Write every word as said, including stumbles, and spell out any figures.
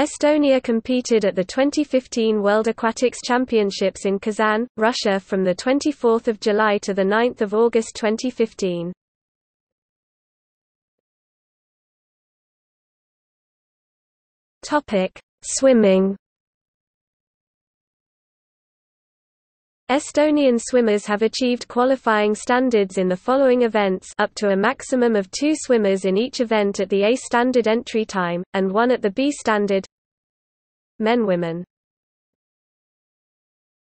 Estonia competed at the twenty fifteen World Aquatics Championships in Kazan, Russia from the twenty-fourth of July to the ninth of August twenty fifteen. Topic: Swimming. Estonian swimmers have achieved qualifying standards in the following events up to a maximum of two swimmers in each event at the A standard entry time, and one at the B standard. Men-women